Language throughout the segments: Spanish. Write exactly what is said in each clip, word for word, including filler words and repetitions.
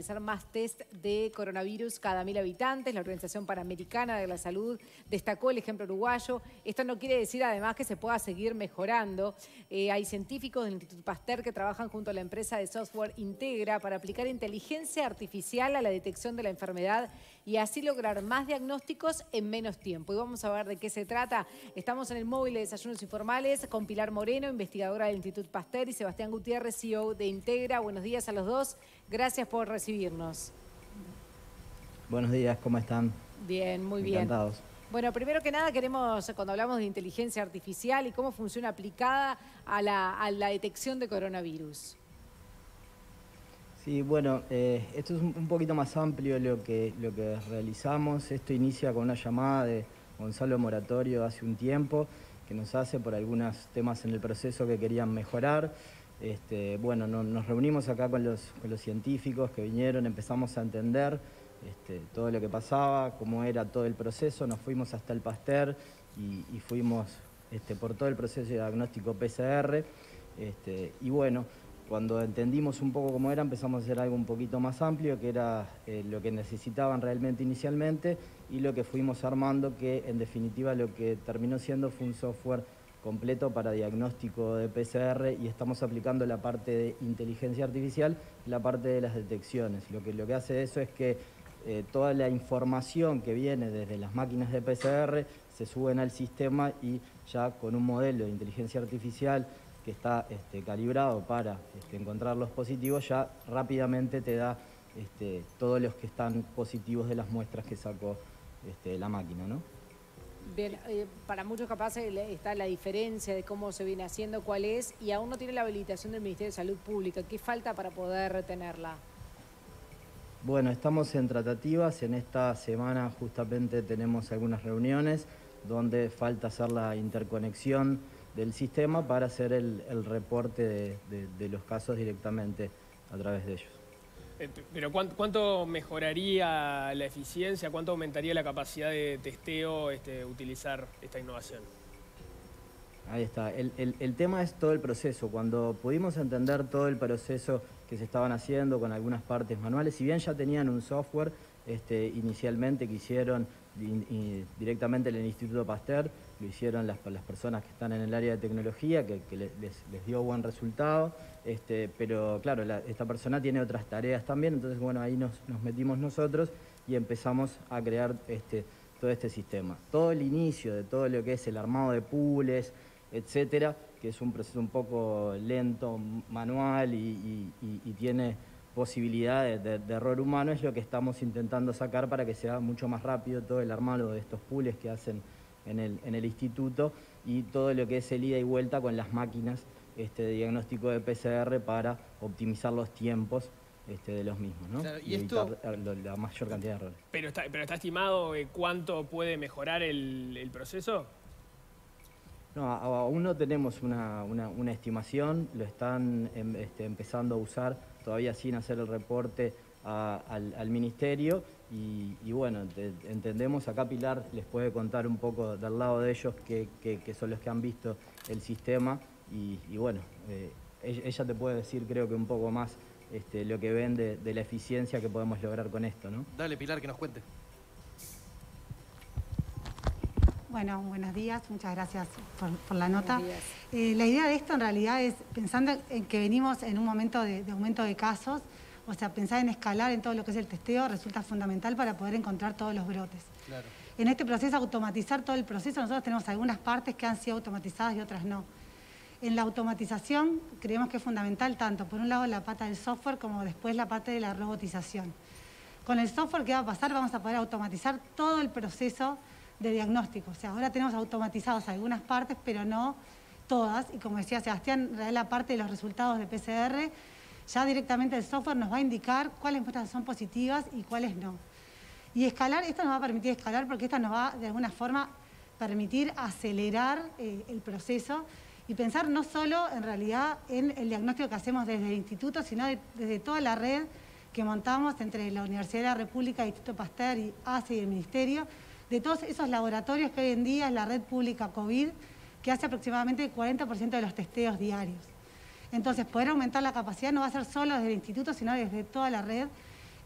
realizar más test de coronavirus cada mil habitantes. La Organización Panamericana de la Salud destacó el ejemplo uruguayo. Esto no quiere decir, además, que se pueda seguir mejorando. Eh, hay científicos del Instituto Pasteur que trabajan junto a la empresa de software Integra para aplicar inteligencia artificial a la detección de la enfermedad y así lograr más diagnósticos en menos tiempo. Y vamos a ver de qué se trata. Estamos en el móvil de Desayunos Informales con Pilar Moreno, investigadora del Instituto Pasteur, y Sebastián Gutiérrez, C E O de Integra. Buenos días a los dos. Gracias por recibirnos. Buenos días, ¿cómo están? Bien, muy bien. Encantados. Bueno, primero que nada queremos, cuando hablamos de inteligencia artificial y cómo funciona aplicada a la, a la detección de coronavirus. Sí, bueno, eh, esto es un poquito más amplio lo que, lo que realizamos. Esto inicia con una llamada de Gonzalo Moratorio hace un tiempo, que nos hace por algunos temas en el proceso que querían mejorar. Este, bueno, no, nos reunimos acá con los, con los científicos que vinieron, empezamos a entender Este, todo lo que pasaba, cómo era todo el proceso. Nos fuimos hasta el Pasteur y, y fuimos este, por todo el proceso de diagnóstico P C R. Este, y bueno, cuando entendimos un poco cómo era, empezamos a hacer algo un poquito más amplio, que era eh, lo que necesitaban realmente inicialmente y lo que fuimos armando, que en definitiva lo que terminó siendo fue un software completo para diagnóstico de P C R, y estamos aplicando la parte de inteligencia artificial, la parte de las detecciones. Lo que, lo que hace eso es que Eh, toda la información que viene desde las máquinas de P C R se suben al sistema, y ya con un modelo de inteligencia artificial que está este, calibrado para este, encontrar los positivos, ya rápidamente te da este, todos los que están positivos de las muestras que sacó este, la máquina, ¿no? Bien, eh, para muchos capaz está la diferencia de cómo se viene haciendo, cuál es, y aún no tiene la habilitación del Ministerio de Salud Pública. ¿Qué falta para poder tenerla? Bueno, estamos en tratativas. En esta semana justamente tenemos algunas reuniones donde falta hacer la interconexión del sistema para hacer el, el reporte de, de, de los casos directamente a través de ellos. Pero ¿cuánto, cuánto mejoraría la eficiencia? ¿Cuánto aumentaría la capacidad de testeo este, utilizar esta innovación? Ahí está. El, el, el tema es todo el proceso. Cuando pudimos entender todo el proceso que se estaban haciendo con algunas partes manuales, si bien ya tenían un software este, inicialmente que hicieron in, in, directamente en el Instituto Pasteur, lo hicieron las, las personas que están en el área de tecnología, que, que les, les dio buen resultado, este, pero claro, la, esta persona tiene otras tareas también, entonces bueno, ahí nos, nos metimos nosotros y empezamos a crear este, todo este sistema. Todo el inicio de todo lo que es el armado de pools, etcétera, que es un proceso un poco lento, manual, y, y, y tiene posibilidades de, de error humano, es lo que estamos intentando sacar para que sea mucho más rápido todo el armado de estos pools que hacen en el, en el instituto, y todo lo que es el ida y vuelta con las máquinas este, de diagnóstico de P C R para optimizar los tiempos Este, de los mismos, ¿no? Claro, y, y esto, evitar la mayor cantidad de errores. ¿Pero está, pero está estimado eh, cuánto puede mejorar el, el proceso? No, aún no tenemos una, una, una estimación, lo están em, este, empezando a usar todavía sin hacer el reporte a, al, al ministerio, y, y bueno, te, entendemos, acá Pilar les puede contar un poco del lado de ellos, que, que, que son los que han visto el sistema, y, y bueno, eh, ella te puede decir creo que un poco más este, lo que ven de, de la eficiencia que podemos lograr con esto, ¿no? Dale, Pilar, que nos cuente. Bueno, buenos días, muchas gracias por, por la nota. Eh, la idea de esto en realidad es, pensando en que venimos en un momento de, de aumento de casos, o sea, pensar en escalar en todo lo que es el testeo resulta fundamental para poder encontrar todos los brotes. Claro. En este proceso, automatizar todo el proceso, nosotros tenemos algunas partes que han sido automatizadas y otras no. En la automatización creemos que es fundamental tanto, por un lado, la pata del software como después la parte de la robotización. Con el software, ¿qué va a pasar? Vamos a poder automatizar todo el proceso de diagnóstico. O sea, ahora tenemos automatizados algunas partes, pero no todas. Y como decía Sebastián, en realidad la parte de los resultados de P C R, ya directamente el software nos va a indicar cuáles muestras son positivas y cuáles no. Y escalar, esto nos va a permitir escalar porque esto nos va, de alguna forma, permitir acelerar eh, el proceso y pensar no solo, en realidad, en el diagnóstico que hacemos desde el instituto, sino de, desde toda la red que montamos entre la Universidad de la República, el Instituto Pasteur, y A C E y el Ministerio, de todos esos laboratorios que hoy en día es la red pública COVID, que hace aproximadamente el cuarenta por ciento de los testeos diarios. Entonces, poder aumentar la capacidad no va a ser solo desde el instituto, sino desde toda la red,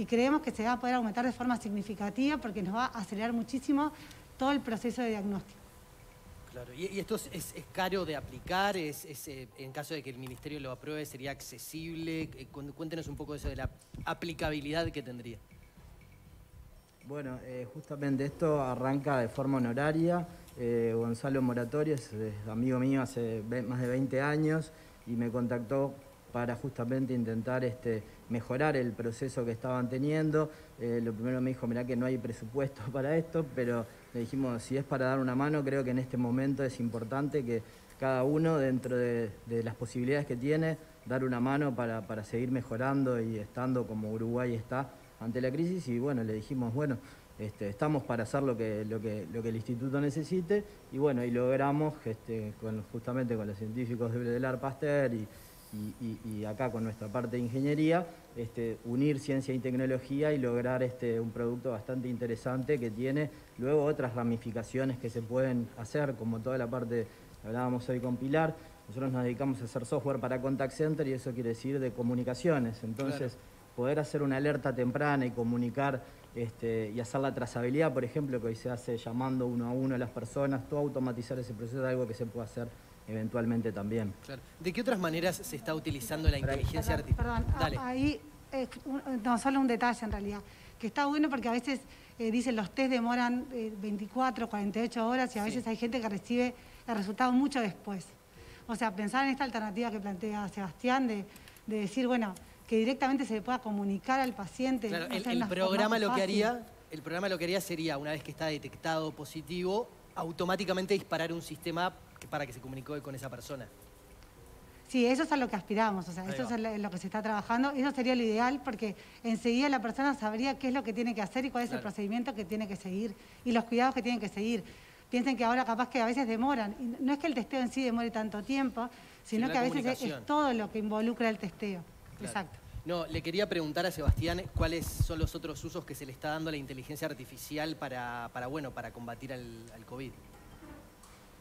y creemos que se va a poder aumentar de forma significativa porque nos va a acelerar muchísimo todo el proceso de diagnóstico. Claro, y, y esto es, es, es caro de aplicar, es, es, eh, en caso de que el Ministerio lo apruebe, ¿sería accesible? Eh, cuéntenos un poco eso de la aplicabilidad que tendría. Bueno, eh, justamente esto arranca de forma honoraria. Eh, Gonzalo Moratorio es, es amigo mío hace más de veinte años y me contactó para justamente intentar este, mejorar el proceso que estaban teniendo. Eh, lo primero me dijo, mirá que no hay presupuesto para esto, pero le dijimos, si es para dar una mano, creo que en este momento es importante que cada uno, dentro de, de las posibilidades que tiene, dar una mano para, para seguir mejorando y estando como Uruguay está ante la crisis. Y bueno, le dijimos, bueno, este, estamos para hacer lo que, lo, que, lo que el Instituto necesite. Y bueno, y logramos, este, con, justamente con los científicos de Pilar Pasteur y... Y, y acá con nuestra parte de ingeniería, este, unir ciencia y tecnología y lograr este, un producto bastante interesante que tiene luego otras ramificaciones que se pueden hacer, como toda la parte, hablábamos hoy con Pilar, nosotros nos dedicamos a hacer software para contact center y eso quiere decir de comunicaciones, entonces claro, poder hacer una alerta temprana y comunicar este, y hacer la trazabilidad, por ejemplo, que hoy se hace llamando uno a uno a las personas, todo automatizar ese proceso es algo que se puede hacer eventualmente también. Claro. ¿De qué otras maneras se está utilizando la inteligencia artificial? Perdón, Dale. ahí eh, no, solo un detalle en realidad, que está bueno porque a veces eh, dicen los test demoran eh, veinticuatro, cuarenta y ocho horas y a veces sí. hay gente que recibe el resultado mucho después. O sea, pensar en esta alternativa que plantea Sebastián de, de decir, bueno, que directamente se le pueda comunicar al paciente. Claro, el, el, programa lo que haría, el programa lo que haría sería, una vez que está detectado positivo, automáticamente disparar un sistema para que se comunique con esa persona. Sí, eso es a lo que aspiramos, o sea, eso es a lo que se está trabajando. Eso sería lo ideal porque enseguida la persona sabría qué es lo que tiene que hacer y cuál es claro. el procedimiento que tiene que seguir y los cuidados que tienen que seguir. Piensen que ahora capaz que a veces demoran. No es que el testeo en sí demore tanto tiempo, sino que a veces es todo lo que involucra el testeo. Claro. Exacto. No, le quería preguntar a Sebastián cuáles son los otros usos que se le está dando a la inteligencia artificial para, para bueno, para combatir al, al COVID.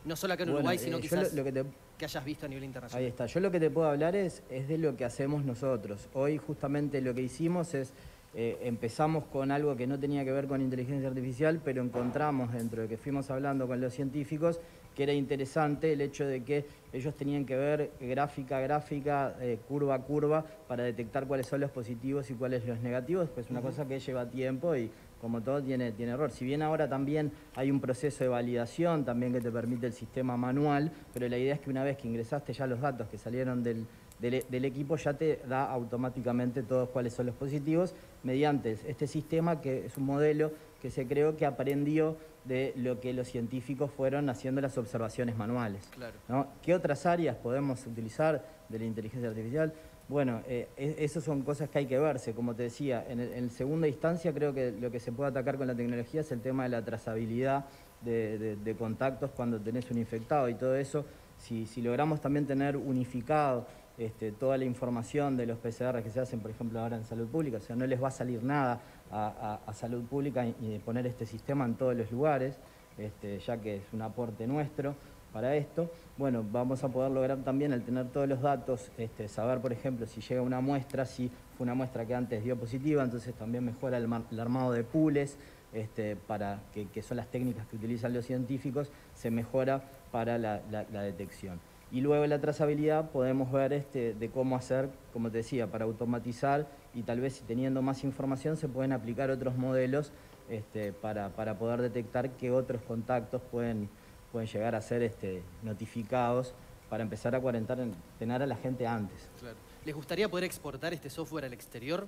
No solo acá en Uruguay, bueno, sino quizás lo, lo que, te, que hayas visto a nivel internacional. Ahí está. Yo lo que te puedo hablar es, es de lo que hacemos nosotros. Hoy justamente lo que hicimos es, eh, empezamos con algo que no tenía que ver con inteligencia artificial, pero encontramos dentro de que fuimos hablando con los científicos que era interesante el hecho de que ellos tenían que ver gráfica a gráfica, eh, curva a curva, para detectar cuáles son los positivos y cuáles son los negativos, pues una uh-huh. cosa que lleva tiempo y como todo tiene, tiene error. Si bien ahora también hay un proceso de validación también que te permite el sistema manual, pero la idea es que una vez que ingresaste ya los datos que salieron del, del, del equipo, ya te da automáticamente todos cuáles son los positivos mediante este sistema que es un modelo que se creó que aprendió de lo que los científicos fueron haciendo las observaciones manuales. Claro. ¿no? ¿Qué otras áreas podemos utilizar de la inteligencia artificial? Bueno, eh, esas son cosas que hay que verse, como te decía, en, el, en segunda instancia creo que lo que se puede atacar con la tecnología es el tema de la trazabilidad de, de, de contactos cuando tenés un infectado y todo eso. Si, si logramos también tener unificado este, toda la información de los P C R que se hacen, por ejemplo, ahora en salud pública, o sea, no les va a salir nada a, a, a salud pública y, y poner este sistema en todos los lugares, este, ya que es un aporte nuestro. Para esto, bueno, vamos a poder lograr también al tener todos los datos, este, saber, por ejemplo, si llega una muestra, si fue una muestra que antes dio positiva, entonces también mejora el, mar, el armado de pools, este, para que, que son las técnicas que utilizan los científicos, se mejora para la, la, la detección. Y luego la trazabilidad podemos ver este, de cómo hacer, como te decía, para automatizar y tal vez teniendo más información se pueden aplicar otros modelos este, para, para poder detectar qué otros contactos pueden... pueden llegar a ser este, notificados para empezar a cuarentenar a la gente antes. Claro. ¿Les gustaría poder exportar este software al exterior?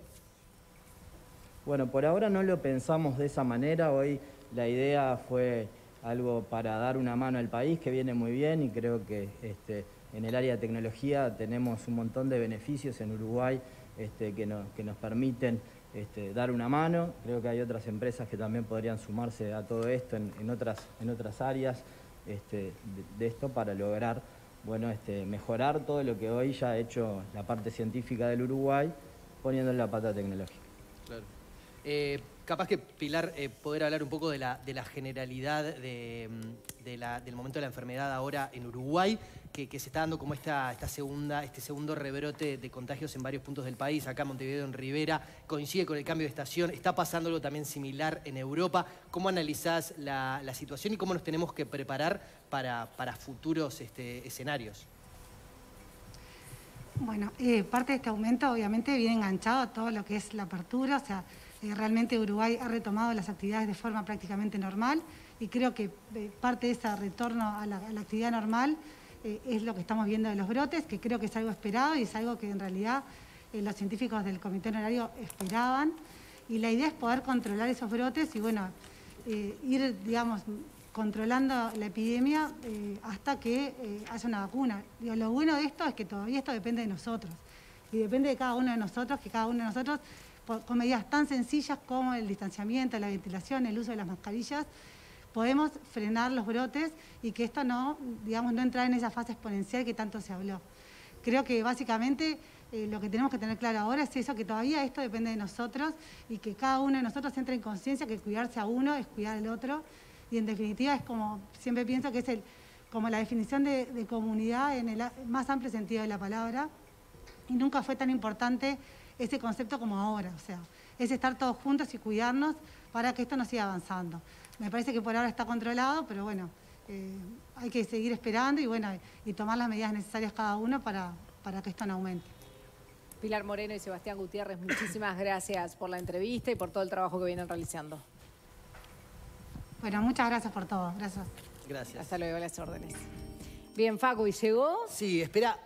Bueno, por ahora no lo pensamos de esa manera. Hoy la idea fue algo para dar una mano al país, que viene muy bien, y creo que este, en el área de tecnología tenemos un montón de beneficios en Uruguay este, que, no, que nos permiten Este, dar una mano. Creo que hay otras empresas que también podrían sumarse a todo esto en, en, otras, en otras áreas este, de, de esto para lograr bueno, este, mejorar todo lo que hoy ya ha hecho la parte científica del Uruguay poniendo en la pata tecnológica. Claro. Eh, capaz que, Pilar, eh, poder hablar un poco de la, de la generalidad de, de la, del momento de la enfermedad ahora en Uruguay, que, que se está dando como esta, esta segunda, este segundo rebrote de contagios en varios puntos del país, acá en Montevideo, en Rivera, coincide con el cambio de estación, está pasando algo también similar en Europa. ¿Cómo analizás la, la situación y cómo nos tenemos que preparar para, para futuros este, escenarios? Bueno, eh, parte de este aumento obviamente viene enganchado a todo lo que es la apertura, o sea, eh, realmente Uruguay ha retomado las actividades de forma prácticamente normal y creo que eh, parte de ese retorno a la, a la actividad normal eh, es lo que estamos viendo de los brotes, que creo que es algo esperado y es algo que en realidad eh, los científicos del Comité Honorario esperaban, y la idea es poder controlar esos brotes y bueno, eh, ir, digamos, controlando la epidemia eh, hasta que eh, haya una vacuna. Digo, lo bueno de esto es que todavía esto depende de nosotros y depende de cada uno de nosotros, que cada uno de nosotros, por, con medidas tan sencillas como el distanciamiento, la ventilación, el uso de las mascarillas, podemos frenar los brotes y que esto no, digamos, no entrar en esa fase exponencial que tanto se habló. Creo que básicamente eh, lo que tenemos que tener claro ahora es eso, que todavía esto depende de nosotros y que cada uno de nosotros entre en conciencia que cuidarse a uno es cuidar al otro. Y en definitiva es como, siempre pienso que es el, como la definición de, de comunidad en el más amplio sentido de la palabra, y nunca fue tan importante ese concepto como ahora, o sea, es estar todos juntos y cuidarnos para que esto no siga avanzando. Me parece que por ahora está controlado, pero bueno, eh, hay que seguir esperando y bueno, y tomar las medidas necesarias cada uno para, para que esto no aumente. Pilar Moreno y Sebastián Gutiérrez, muchísimas gracias por la entrevista y por todo el trabajo que vienen realizando. Bueno, muchas gracias por todo. Gracias. Gracias. Hasta luego, las órdenes. Bien, Facu, ¿y llegó? Sí, espera.